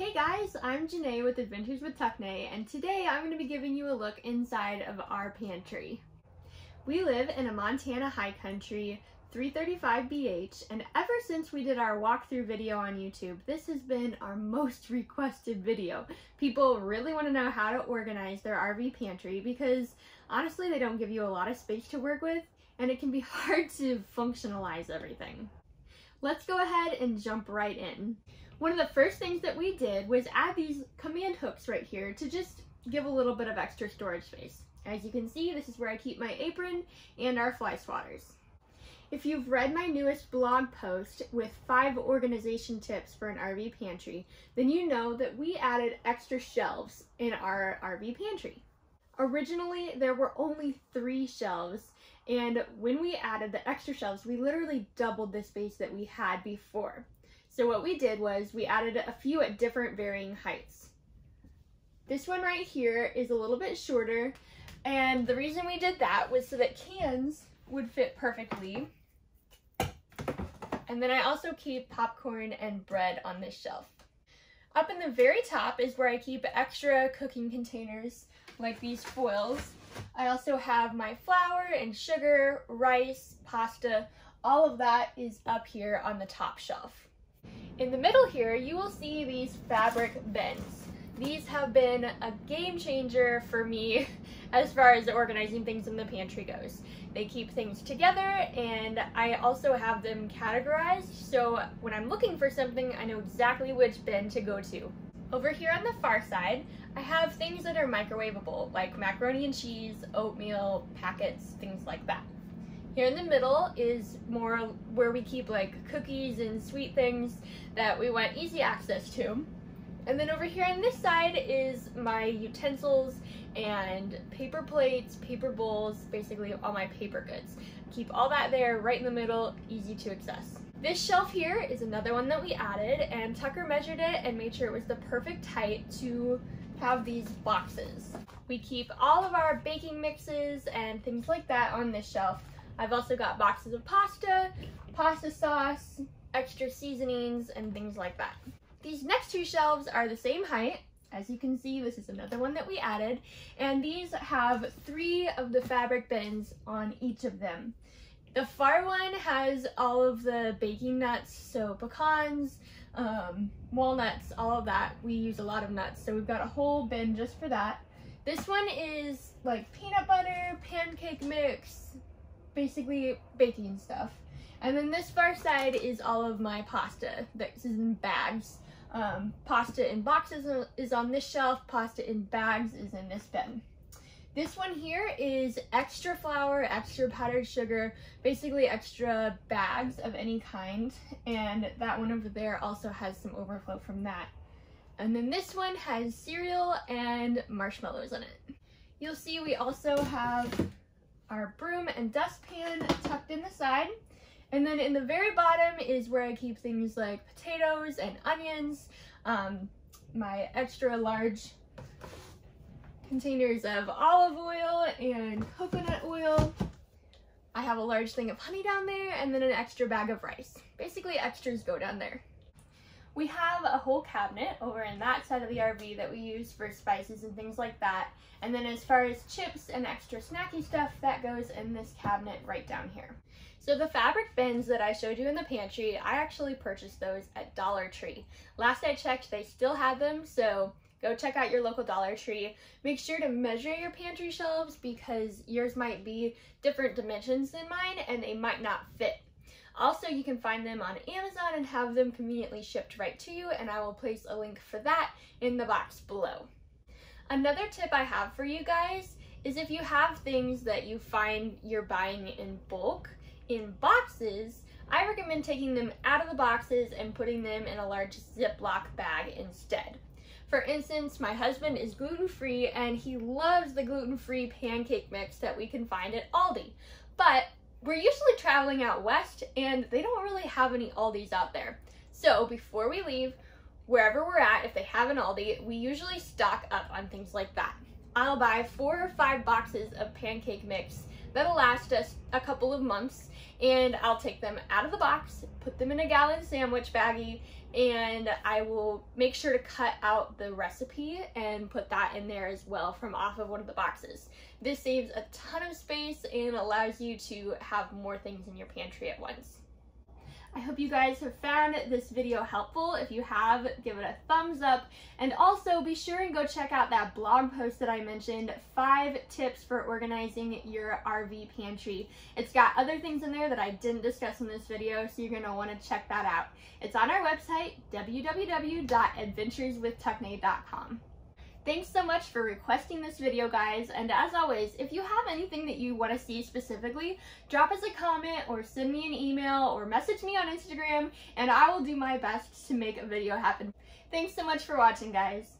Hey guys, I'm Janae with Adventures with TuckNae, and today I'm going to be giving you a look inside of our pantry. We live in a Montana high country, 335BH, and ever since we did our walkthrough video on YouTube, this has been our most requested video. People really want to know how to organize their RV pantry because honestly they don't give you a lot of space to work with, and it can be hard to functionalize everything. Let's go ahead and jump right in. One of the first things that we did was add these command hooks right here to just give a little bit of extra storage space. As you can see, this is where I keep my apron and our fly swatters. If you've read my newest blog post with 5 organization tips for an RV pantry, then you know that we added extra shelves in our RV pantry. Originally, there were only 3 shelves, and when we added the extra shelves, we literally doubled the space that we had before. So what we did was we added a few at different varying heights. This one right here is a little bit shorter, and the reason we did that was so that cans would fit perfectly. And then I also keep popcorn and bread on this shelf. Up in the very top is where I keep extra cooking containers like these foils. I also have my flour and sugar, rice, pasta, all of that is up here on the top shelf. In the middle here, you will see these fabric bins. These have been a game changer for me as far as organizing things in the pantry goes. They keep things together, and I also have them categorized, so when I'm looking for something, I know exactly which bin to go to. Over here on the far side, I have things that are microwavable, like macaroni and cheese, oatmeal, packets, things like that. Here in the middle is more where we keep like cookies and sweet things that we want easy access to. And then over here on this side is my utensils and paper plates, paper bowls, basically all my paper goods. Keep all that there right in the middle, easy to access. This shelf here is another one that we added, and Tucker measured it and made sure it was the perfect height to have these boxes. We keep all of our baking mixes and things like that on this shelf. I've also got boxes of pasta, pasta sauce, extra seasonings, and things like that. These next 2 shelves are the same height. As you can see, this is another one that we added, and these have 3 of the fabric bins on each of them. The far one has all of the baking nuts, so pecans, walnuts, all of that. We use a lot of nuts, so we've got a whole bin just for that. This one is like peanut butter, pancake mix, basically baking stuff. And then this far side is all of my pasta. This is in bags. Pasta in boxes is on this shelf. Pasta in bags is in this bin. This one here is extra flour, extra powdered sugar, basically extra bags of any kind. And that one over there also has some overflow from that. And then this one has cereal and marshmallows in it. You'll see we also have our broom and dustpan tucked in the side. And then in the very bottom is where I keep things like potatoes and onions, my extra large containers of olive oil and coconut oil. I have a large thing of honey down there, and then an extra bag of rice. Basically extras go down there. We have a whole cabinet over in that side of the RV that we use for spices and things like that. And then as far as chips and extra snacky stuff, that goes in this cabinet right down here. So the fabric bins that I showed you in the pantry, I actually purchased those at Dollar Tree. Last I checked, they still had them, so go check out your local Dollar Tree. Make sure to measure your pantry shelves because yours might be different dimensions than mine and they might not fit. Also, you can find them on Amazon and have them conveniently shipped right to you, and I will place a link for that in the box below. Another tip I have for you guys is if you have things that you find you're buying in bulk in boxes, I recommend taking them out of the boxes and putting them in a large Ziploc bag instead. For instance, my husband is gluten-free and he loves the gluten-free pancake mix that we can find at Aldi, but we're usually traveling out west and they don't really have any Aldis out there. So before we leave, wherever we're at, if they have an Aldi, we usually stock up on things like that. I'll buy 4 or 5 boxes of pancake mix That'll last us a couple of months, and I'll take them out of the box, put them in a gallon sandwich baggie, and I will make sure to cut out the recipe and put that in there as well from off of one of the boxes. This saves a ton of space and allows you to have more things in your pantry at once. I hope you guys have found this video helpful. If you have, give it a thumbs up, and also be sure and go check out that blog post that I mentioned, 5 tips for organizing your RV pantry. It's got other things in there that I didn't discuss in this video, so you're going to want to check that out. It's on our website, www.adventureswithtucknae.com. Thanks so much for requesting this video, guys, and as always, if you have anything that you want to see specifically, drop us a comment or send me an email or message me on Instagram, and I will do my best to make a video happen. Thanks so much for watching, guys.